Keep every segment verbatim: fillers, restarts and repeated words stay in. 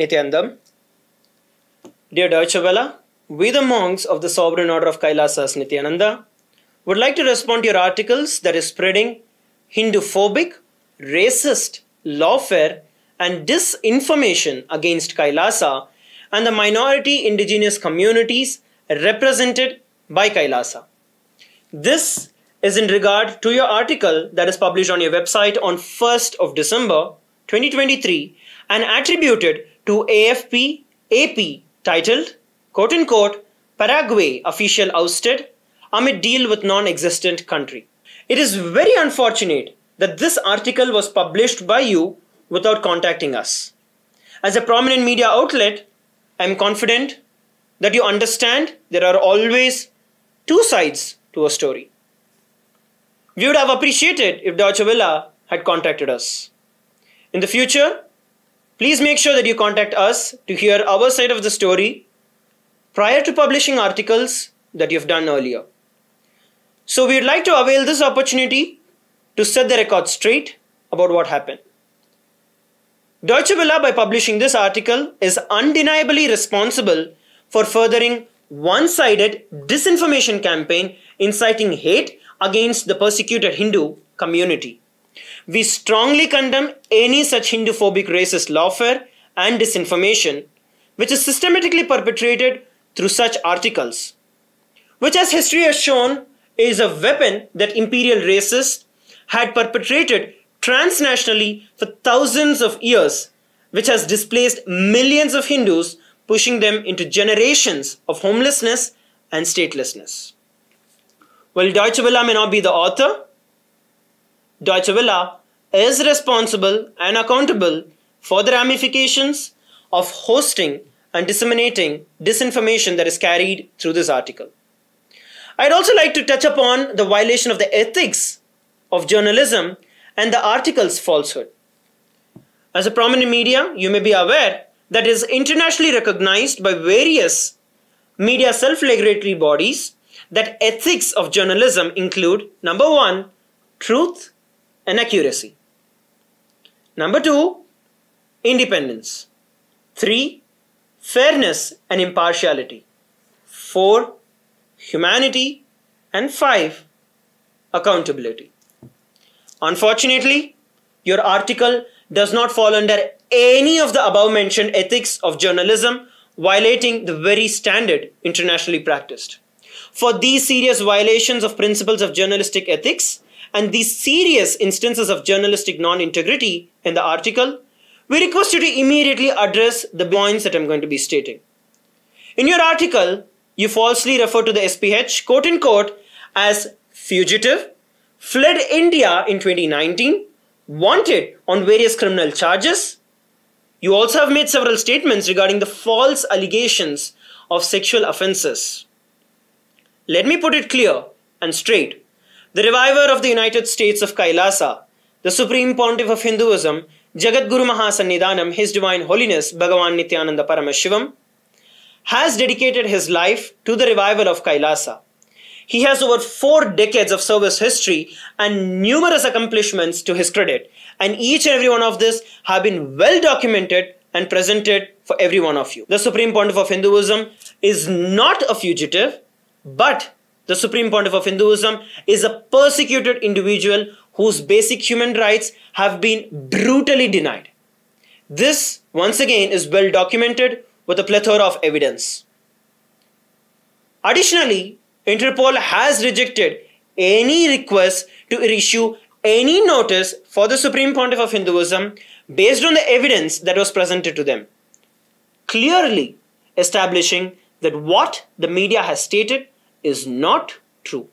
Nithyanandam. Dear Deutsche Welle, we the monks of the Sovereign Order of Kailasa's Nithyananda would like to respond to your articles that is spreading Hindu-phobic, racist, lawfare and disinformation against Kailasa and the minority indigenous communities represented by Kailasa. This is in regard to your article that is published on your website on first of December twenty twenty-three and attributed to A F P A P titled, quote unquote, Paraguay official ousted amid deal with non-existent country. It is very unfortunate that this article was published by you without contacting us. As a prominent media outlet, I am confident that you understand there are always two sides to a story. We would have appreciated if Deutsche Welle had contacted us. In the future, please make sure that you contact us to hear our side of the story prior to publishing articles that you've done earlier. So we'd like to avail this opportunity to set the record straight about what happened. Deutsche Welle, by publishing this article, is undeniably responsible for furthering one-sided disinformation campaign inciting hate against the persecuted Hindu community. We strongly condemn any such Hindu-phobic racist lawfare and disinformation which is systematically perpetrated through such articles, which, as history has shown, is a weapon that imperial racists had perpetrated transnationally for thousands of years, which has displaced millions of Hindus, pushing them into generations of homelessness and statelessness. While Deutsche Welle may not be the author, Deutsche Welle is responsible and accountable for the ramifications of hosting and disseminating disinformation that is carried through this article. I'd also like to touch upon the violation of the ethics of journalism and the article's falsehood. As a prominent media, you may be aware that is internationally recognized by various media self-regulatory bodies that ethics of journalism include, number one, truth and accuracy. Number two, independence. Three, fairness and impartiality. Four, humanity. And five, accountability. Unfortunately, your article does not fall under any of the above-mentioned ethics of journalism, violating the very standard internationally practiced. For these serious violations of principles of journalistic ethics and these serious instances of journalistic non-integrity in the article, we request you to immediately address the points that I'm going to be stating. In your article, you falsely refer to the S P H, quote-unquote, as fugitive, fled India in twenty nineteen, wanted on various criminal charges. You also have made several statements regarding the false allegations of sexual offenses. Let me put it clear and straight. The reviver of the United States of Kailasa, the Supreme Pontiff of Hinduism, Jagadguru Mahasannidanam, His Divine Holiness, Bhagavan Nithyananda Paramashivam, has dedicated his life to the revival of Kailasa. He has over four decades of service history and numerous accomplishments to his credit, and each and every one of these have been well documented and presented for every one of you. The Supreme Pontiff of Hinduism is not a fugitive, but the Supreme Pontiff of Hinduism is a persecuted individual whose basic human rights have been brutally denied. This, once again, is well documented with a plethora of evidence. Additionally, Interpol has rejected any request to issue any notice for the Supreme Pontiff of Hinduism based on the evidence that was presented to them, clearly establishing that what the media has stated is not true.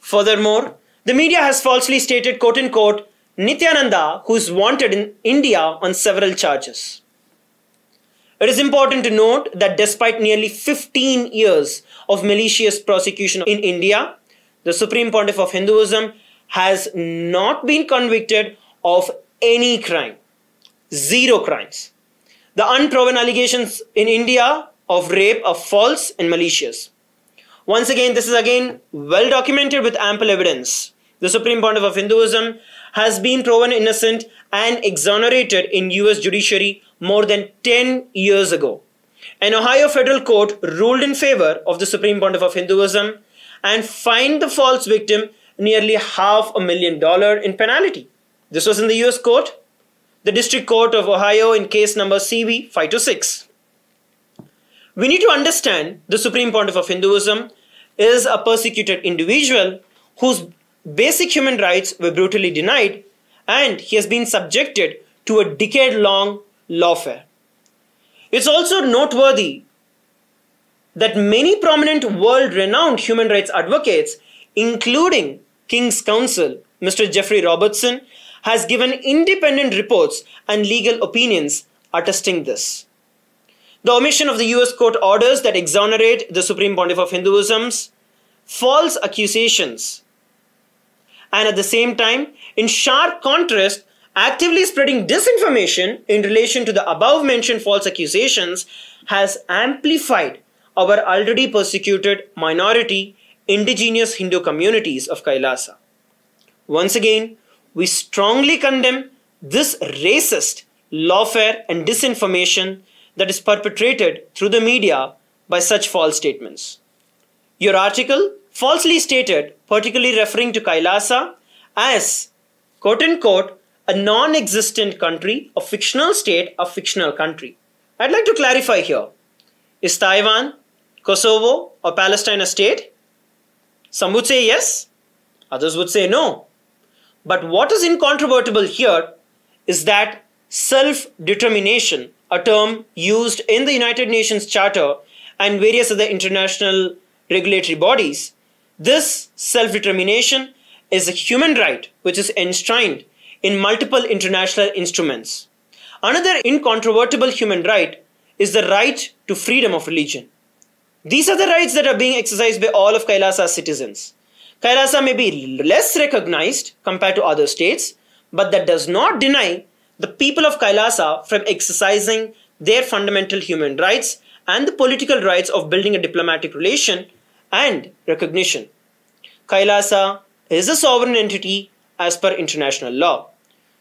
Furthermore, the media has falsely stated, quote-unquote, Nithyananda, who is wanted in India on several charges. It is important to note that despite nearly fifteen years of malicious prosecution in India, the Supreme Pontiff of Hinduism has not been convicted of any crime. Zero crimes. The unproven allegations in India of rape are false and malicious. Once again, this is again well documented with ample evidence. The Supreme Pontiff of Hinduism has been proven innocent and exonerated in U S judiciary more than ten years ago. An Ohio federal court ruled in favor of the Supreme Pontiff of Hinduism and fined the false victim nearly half a million dollars in penalty. This was in the U S court, the District Court of Ohio in case number C V five two six. We need to understand the Supreme Pontiff of Hinduism is a persecuted individual whose basic human rights were brutally denied, and he has been subjected to a decade-long lawfare. It's also noteworthy that many prominent world-renowned human rights advocates, including King's Counsel, Mister Jeffrey Robertson, has given independent reports and legal opinions attesting this. The omission of the U S court orders that exonerate the Supreme Pontiff of Hinduism's false accusations, and at the same time, in sharp contrast, actively spreading disinformation in relation to the above-mentioned false accusations, has amplified our already persecuted minority indigenous Hindu communities of Kailasa. Once again, we strongly condemn this racist lawfare and disinformation that is perpetrated through the media by such false statements. Your article falsely stated, particularly referring to Kailasa as, quote-unquote, a non-existent country, a fictional state, a fictional country. I'd like to clarify here. Is Taiwan, Kosovo or Palestine a state? Some would say yes, others would say no. But what is incontrovertible here is that self-determination, a term used in the United Nations Charter and various other international regulatory bodies, this self-determination is a human right which is enshrined in multiple international instruments. Another incontrovertible human right is the right to freedom of religion. These are the rights that are being exercised by all of Kailasa's citizens. Kailasa may be less recognized compared to other states, but that does not deny the people of Kailasa from exercising their fundamental human rights and the political rights of building a diplomatic relation and recognition. Kailasa is a sovereign entity as per international law.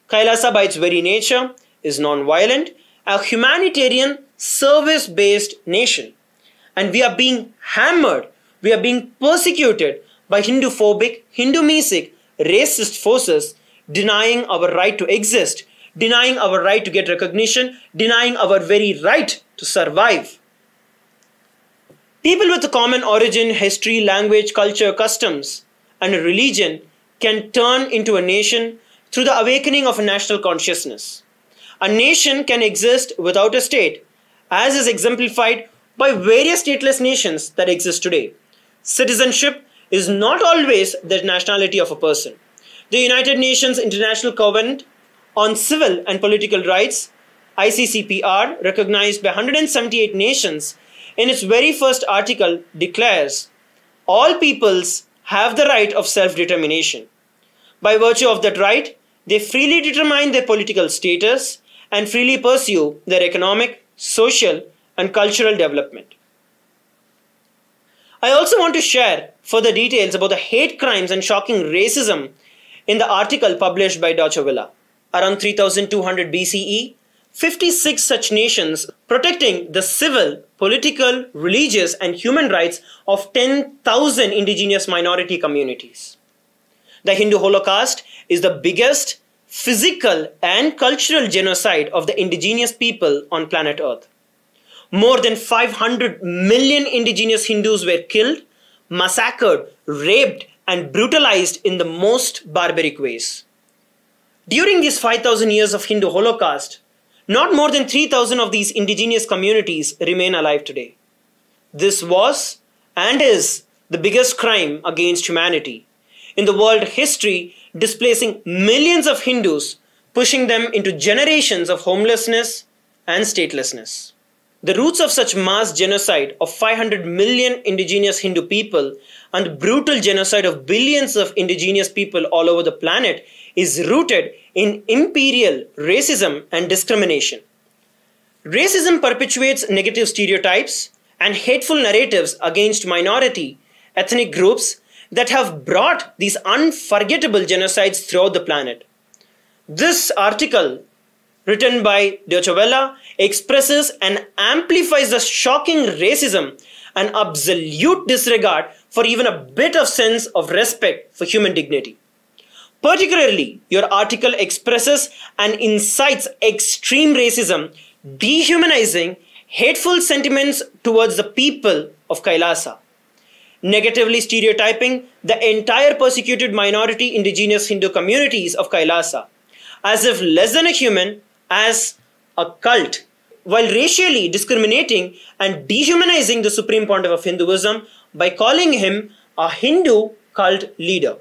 Kailasa by its very nature is non-violent, a humanitarian service-based nation. And we are being hammered, we are being persecuted by Hindu-phobic, Hindu-mesic, racist forces denying our right to exist, denying our right to get recognition, denying our very right to survive. People with a common origin, history, language, culture, customs, and a religion can turn into a nation through the awakening of a national consciousness. A nation can exist without a state, as is exemplified by various stateless nations that exist today. Citizenship is not always the nationality of a person. The United Nations International Covenant on Civil and Political Rights, I C C P R, recognized by one hundred seventy-eight nations, in its very first article declares, all peoples have the right of self-determination. By virtue of that right, they freely determine their political status and freely pursue their economic, social, and cultural development. I also want to share further details about the hate crimes and shocking racism in the article published by Deutsche Welle. Around three thousand two hundred B C E, fifty-six such nations protecting the civil, political, religious and human rights of ten thousand indigenous minority communities. The Hindu Holocaust is the biggest physical and cultural genocide of the indigenous people on planet Earth. More than five hundred million indigenous Hindus were killed, massacred, raped and brutalized in the most barbaric ways. During these five thousand years of Hindu Holocaust, not more than three thousand of these indigenous communities remain alive today. This was and is the biggest crime against humanity in the world history, displacing millions of Hindus, pushing them into generations of homelessness and statelessness. The roots of such mass genocide of five hundred million indigenous Hindu people and the brutal genocide of billions of indigenous people all over the planet is rooted in imperial racism and discrimination. Racism perpetuates negative stereotypes and hateful narratives against minority ethnic groups that have brought these unforgettable genocides throughout the planet. This article, written by Deutsche Welle, expresses and amplifies the shocking racism and absolute disregard for even a bit of sense of respect for human dignity. Particularly, your article expresses and incites extreme racism, dehumanizing hateful sentiments towards the people of Kailasa, negatively stereotyping the entire persecuted minority indigenous Hindu communities of Kailasa as if less than a human, as a cult, while racially discriminating and dehumanizing the Supreme Pontiff of Hinduism by calling him a Hindu cult leader.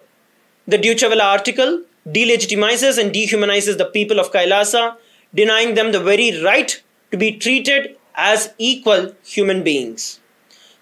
The Deutsche Welle article delegitimizes and dehumanizes the people of Kailasa, denying them the very right to be treated as equal human beings.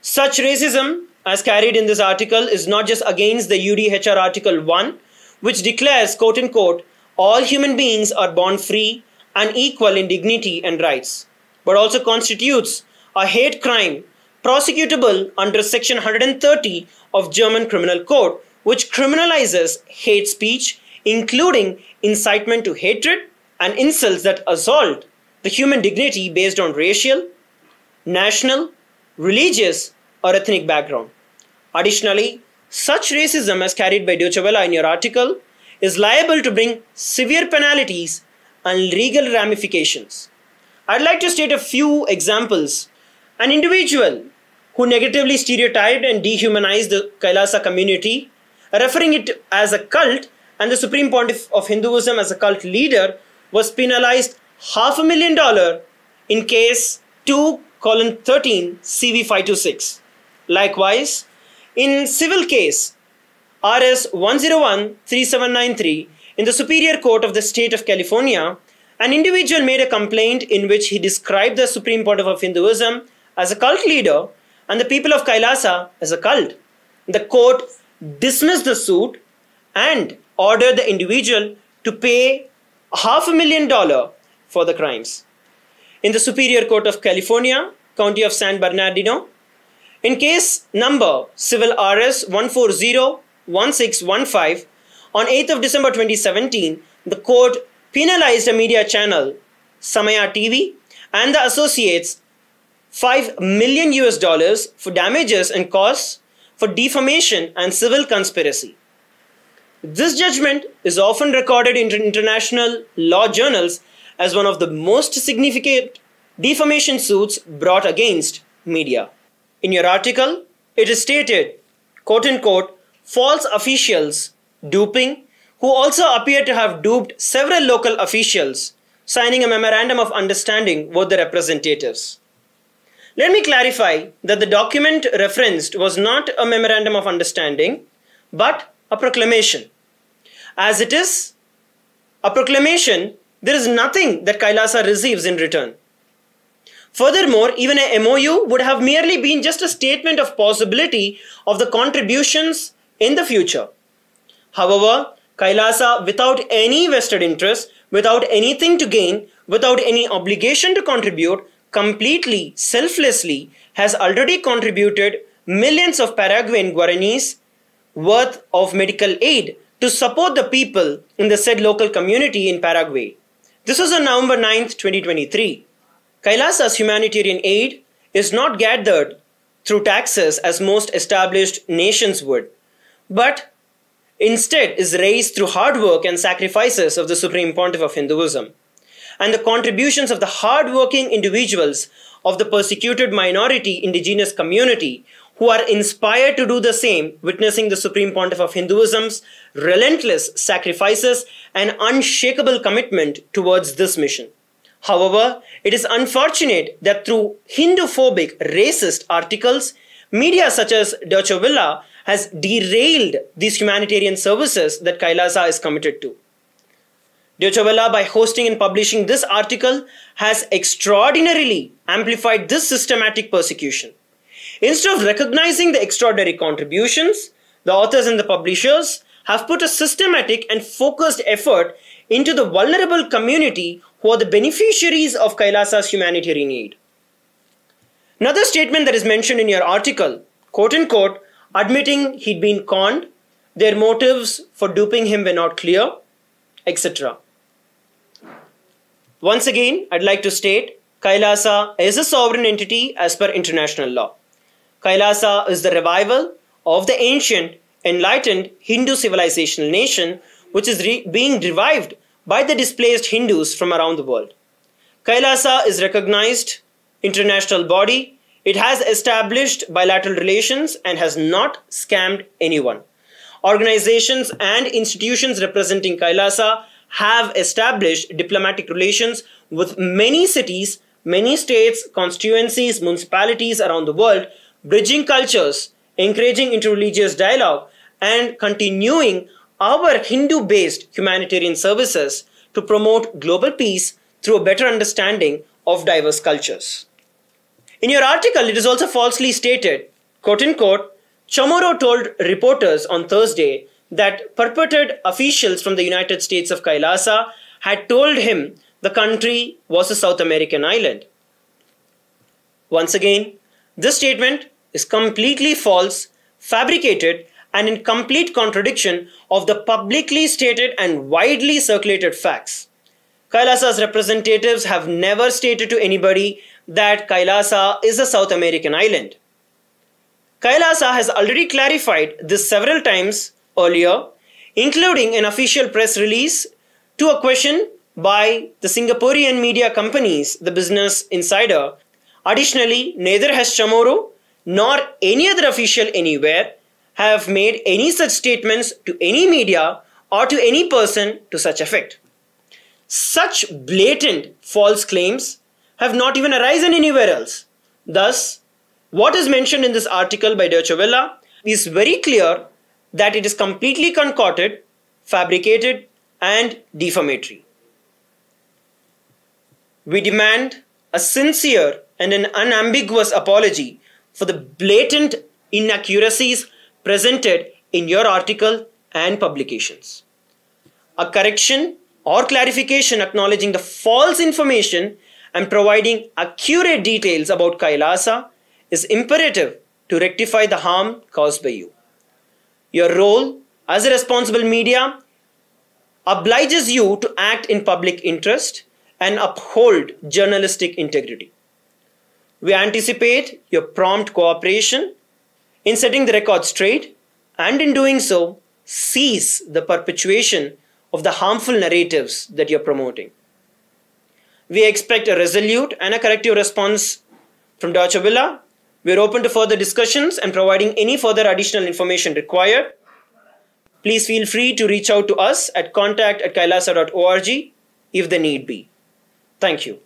Such racism, as carried in this article, is not just against the U D H R Article one, which declares, quote-unquote, all human beings are born free and equal in dignity and rights, but also constitutes a hate crime prosecutable under Section one hundred thirty of German Criminal Code, which criminalizes hate speech, including incitement to hatred and insults that assault the human dignity based on racial, national, religious, or ethnic background. Additionally, such racism as carried by Deutsche Welle in your article is liable to bring severe penalties and legal ramifications. I'd like to state a few examples. An individual who negatively stereotyped and dehumanized the Kailasa community, referring it as a cult, and the Supreme Pontiff of Hinduism as a cult leader, was penalized half a million dollar in case two colon thirteen C V five two six. Likewise, in civil case R S one zero one three seven nine three in the Superior Court of the State of California, an individual made a complaint in which he described the Supreme Pontiff of Hinduism as a cult leader and the people of Kailasa as a cult. The court dismissed the suit and ordered the individual to pay half a million dollars for the crimes. In the Superior Court of California, County of San Bernardino, in case number Civil R S one four zero one six one five, on eighth of December twenty seventeen, the court penalized a media channel, Samaya T V, and the associates five million U S dollars for damages and costs for defamation and civil conspiracy. This judgment is often recorded in international law journals as one of the most significant defamation suits brought against media. In your article, it is stated, quote-unquote, false officials duping, who also appear to have duped several local officials, signing a memorandum of understanding with the representatives. Let me clarify that the document referenced was not a memorandum of understanding, but a proclamation. As it is a proclamation, there is nothing that Kailasa receives in return. Furthermore, even a M O U would have merely been just a statement of possibility of the contributions in the future. However, Kailasa, without any vested interest, without anything to gain, without any obligation to contribute, completely, selflessly, has already contributed millions of Paraguayan Guaranis worth of medical aid to support the people in the said local community in Paraguay. This was on November ninth, twenty twenty-three. Kailasa's humanitarian aid is not gathered through taxes as most established nations would, but instead is raised through hard work and sacrifices of the Supreme Pontiff of Hinduism, and the contributions of the hard-working individuals of the persecuted minority indigenous community who are inspired to do the same, witnessing the Supreme Pontiff of Hinduism's relentless sacrifices and unshakable commitment towards this mission. However, it is unfortunate that through Hindu-phobic, racist articles, media such as Deutsche Welle has derailed these humanitarian services that Kailasa is committed to. Deutsche Welle, by hosting and publishing this article, has extraordinarily amplified this systematic persecution. Instead of recognizing the extraordinary contributions, the authors and the publishers have put a systematic and focused effort into the vulnerable community who are the beneficiaries of Kailasa's humanitarian aid. Another statement that is mentioned in your article, quote-unquote, admitting he'd been conned, their motives for duping him were not clear, et cetera. Once again, I'd like to state, Kailasa is a sovereign entity as per international law. Kailasa is the revival of the ancient, enlightened Hindu civilizational nation which is re being revived by the displaced Hindus from around the world. Kailasa is recognized international body. It has established bilateral relations and has not scammed anyone. Organizations and institutions representing Kailasa have established diplomatic relations with many cities, many states, constituencies, municipalities around the world, bridging cultures, encouraging interreligious dialogue, and continuing our Hindu-based humanitarian services to promote global peace through a better understanding of diverse cultures. In your article, it is also falsely stated, quote-unquote, Chamorro told reporters on Thursday that purported officials from the United States of Kailasa had told him the country was a South American island. Once again, this statement is completely false, fabricated, and in complete contradiction of the publicly stated and widely circulated facts. Kailasa's representatives have never stated to anybody that Kailasa is a South American island. Kailasa has already clarified this several times earlier, including an official press release to a question by the Singaporean media companies, the Business Insider. Additionally, neither has Chamorro nor any other official anywhere have made any such statements to any media or to any person to such effect. Such blatant false claims have not even arisen anywhere else. Thus, what is mentioned in this article by Deutsche Welle is very clear that it is completely concocted, fabricated, and defamatory. We demand a sincere and an unambiguous apology for the blatant inaccuracies presented in your article and publications. A correction or clarification acknowledging the false information and providing accurate details about Kailasa is imperative to rectify the harm caused by you. Your role as a responsible media obliges you to act in public interest and uphold journalistic integrity. We anticipate your prompt cooperation in setting the record straight and in doing so, cease the perpetuation of the harmful narratives that you're promoting. We expect a resolute and a corrective response from Deutsche Welle. We're open to further discussions and providing any further additional information required. Please feel free to reach out to us at contact at kailasa dot org if the need be. Thank you.